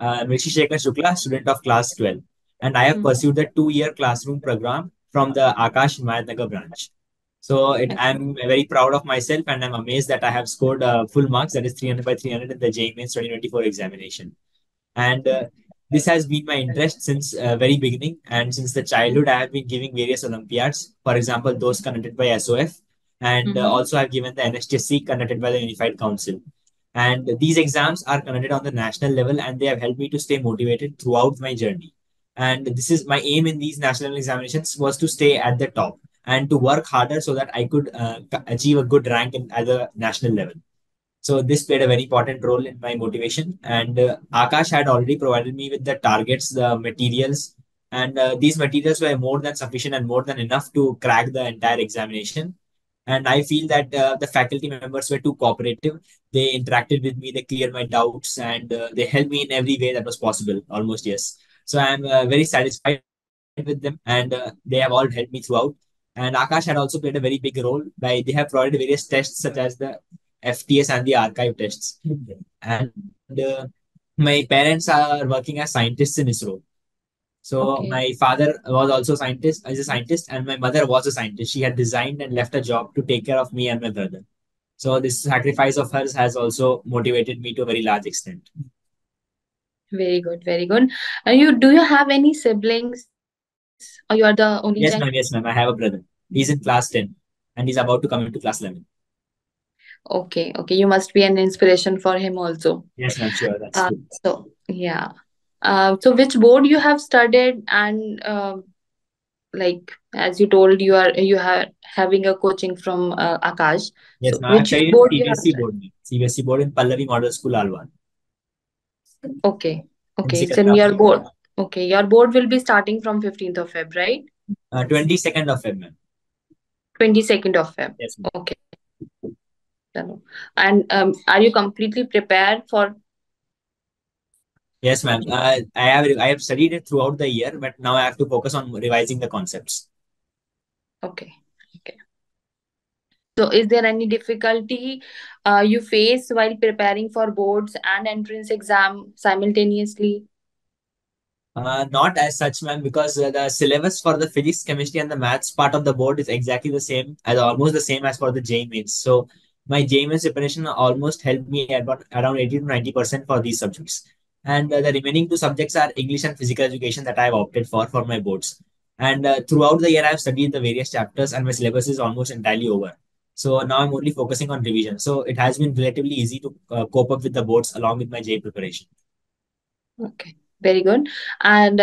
Rishi Shekhar Shukla, student of class 12. And I have pursued the 2-year classroom program from the Aakash Mayadnagar branch. So I'm very proud of myself, and I'm amazed that I have scored full marks, that is 300 by 300 in the JEE Mains 2024 examination. And this has been my interest since very beginning. And since the childhood, I have been giving various Olympiads, for example, those conducted by SOF. And also I've given the NSTC conducted by the Unified Council. And these exams are conducted on the national level, and they have helped me to stay motivated throughout my journey. And this is my aim in these national examinations, was to stay at the top and to work harder so that I could achieve a good rank at the national level. So this played a very important role in my motivation. And Aakash had already provided me with the targets, the materials, and these materials were more than sufficient and more than enough to crack the entire examination. And I feel that the faculty members were too cooperative. They interacted with me, they cleared my doubts, and they helped me in every way that was possible, almost, yes. So I'm very satisfied with them, and they have all helped me throughout. And Aakash had also played a very big role by they have provided various tests such as the FTS and the archive tests. And my parents are working as scientists in ISRO. So my father was also a scientist, and my mother was a scientist. She had resigned and left a job to take care of me and my brother. So this sacrifice of hers has also motivated me to a very large extent. Very good, very good. And do you have any siblings? Or you are the only child? Yes, ma'am. I have a brother. He's in class 10 and he's about to come into class 11. Okay, okay. You must be an inspiration for him also. Yes, ma'am. Sure, that's good. So, yeah. So which board you have studied, and like as you told, you are having a coaching from Aakash. Yes, so which board? CBSE board in Pallari Model School, Alwar. Okay, okay. It's in your board. Okay, your board will be starting from 15th of Feb, right? 22nd of Feb, ma'am. 22nd of Feb. Yes, ma'am. Okay. And are you completely prepared for? Yes, ma'am. I have studied it throughout the year, but now I have to focus on revising the concepts. Okay. Okay. So is there any difficulty you face while preparing for boards and entrance exam simultaneously? Not as such, ma'am, because the syllabus for the physics, chemistry and the maths part of the board is exactly the same, as almost the same as for the JEE Mains. So my JEE Mains preparation almost helped me about around 80 to 90% for these subjects. And the remaining 2 subjects are English and physical education that I have opted for my boards. And throughout the year, I have studied the various chapters and my syllabus is almost entirely over. So now I'm only focusing on revision. So it has been relatively easy to cope up with the boards along with my JEE preparation. Okay, very good. And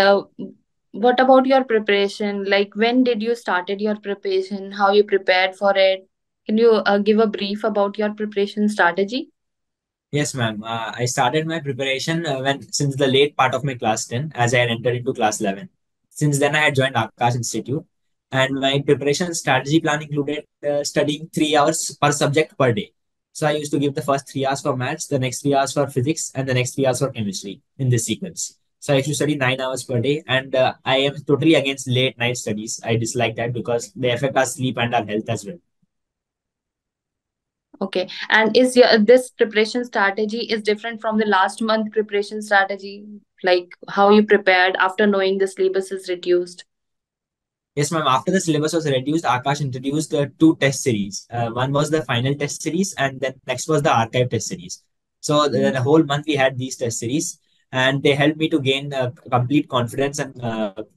what about your preparation? Like, when did you started your preparation? How you prepared for it? Can you give a brief about your preparation strategy? Yes, ma'am. I started my preparation since the late part of my class 10, as I had entered into class 11. Since then, I had joined Aakash Institute, and my preparation strategy plan included studying 3 hours per subject per day. So I used to give the first 3 hours for maths, the next 3 hours for physics, and the next 3 hours for chemistry in this sequence. So I used to study 9 hours per day, and I am totally against late night studies. I dislike that because they affect our sleep and our health as well. Okay. And is this preparation strategy is different from the last month preparation strategy? Like, how you prepared after knowing the syllabus is reduced? Yes, ma'am. After the syllabus was reduced, Aakash introduced 2 test series. One was the final test series, and then next was the archive test series. So the whole month we had these test series, and they helped me to gain complete confidence and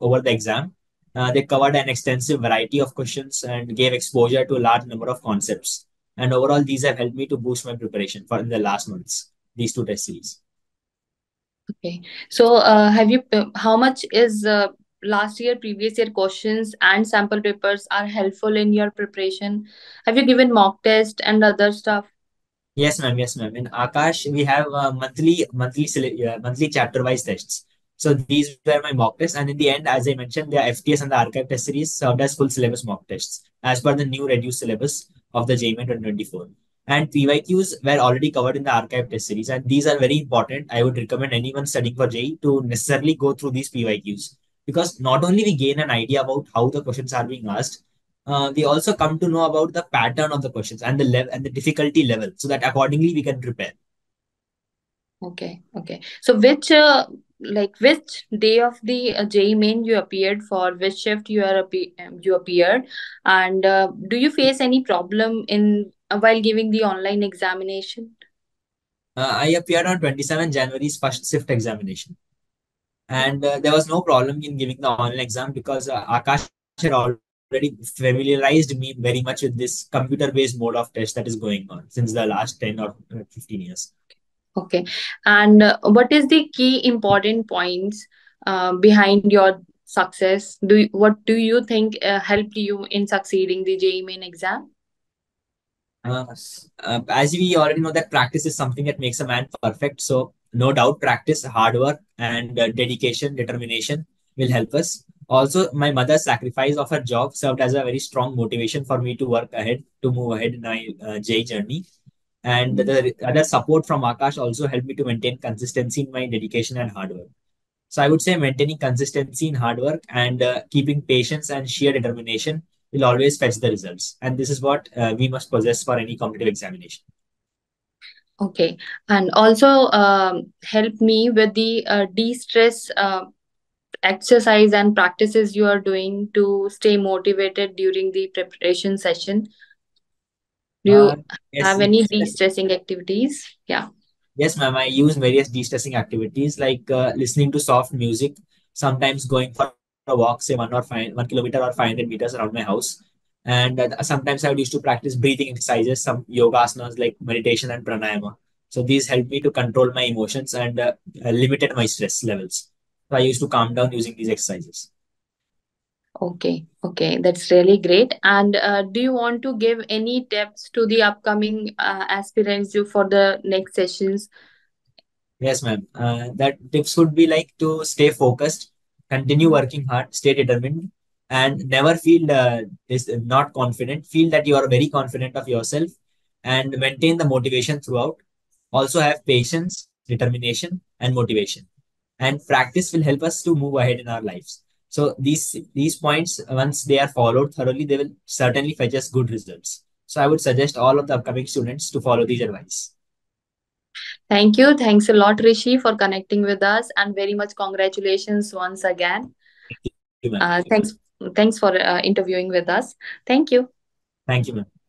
over the exam. They covered an extensive variety of questions and gave exposure to a large number of concepts. And overall, these have helped me to boost my preparation for in the last months, these 2 test series. Okay. So how much is last year, previous year questions and sample papers are helpful in your preparation? Have you given mock test and other stuff? Yes, ma'am. Yes, ma'am. In Aakash, we have monthly chapter-wise tests. So these were my mock tests. And in the end, as I mentioned, the FTS and the archive test series served as full syllabus mock tests as per the new reduced syllabus of the JEE Mains 2024. And PYQs were already covered in the archive test series, and these are very important. I would recommend anyone studying for JEE to necessarily go through these PYQs, because not only we gain an idea about how the questions are being asked, we also come to know about the pattern of the questions and the difficulty level, so that accordingly we can prepare. Okay. So which day of the JEE Main you appeared for, which shift you appeared, and do you face any problem in while giving the online examination? I appeared on 27 January's first shift examination, and there was no problem in giving the online exam because Aakash had already familiarized me very much with this computer-based mode of test that is going on since the last 10 or 15 years. Okay. And what is the key important points behind your success? What do you think helped you in succeeding the JEE Main exam? As we already know that practice is something that makes a man perfect. So no doubt practice, hard work and dedication, determination will help us. Also, my mother's sacrifice of her job served as a very strong motivation for me to move ahead in my JEE journey. And the other support from Aakash also helped me to maintain consistency in my dedication and hard work. So I would say maintaining consistency in hard work and keeping patience and sheer determination will always fetch the results. And this is what we must possess for any competitive examination. Okay. And also help me with the de-stress exercise and practices you are doing to stay motivated during the preparation session. Do you have any de-stressing activities? Yeah. Yes, ma'am. I use various de-stressing activities like listening to soft music, sometimes going for a walk, say 1 kilometer or 500 meters around my house. And sometimes I would used to practice breathing exercises, some yoga asanas like meditation and pranayama. So these helped me to control my emotions and limited my stress levels. So I used to calm down using these exercises. Okay. That's really great. And do you want to give any tips to the upcoming aspirants for the next sessions? Yes, ma'am. That tips would be like to stay focused, continue working hard, stay determined, and never feel not confident. Feel that you are very confident of yourself and maintain the motivation throughout. Also have patience, determination, and motivation. And practice will help us to move ahead in our lives. So these points, once they are followed thoroughly, they will certainly fetch us good results. So I would suggest all of the upcoming students to follow these advice. Thank you. Thanks a lot, Rishi, for connecting with us, and very much congratulations once again. Thank you, ma'am. Thanks for interviewing with us. Thank you. Thank you, ma'am.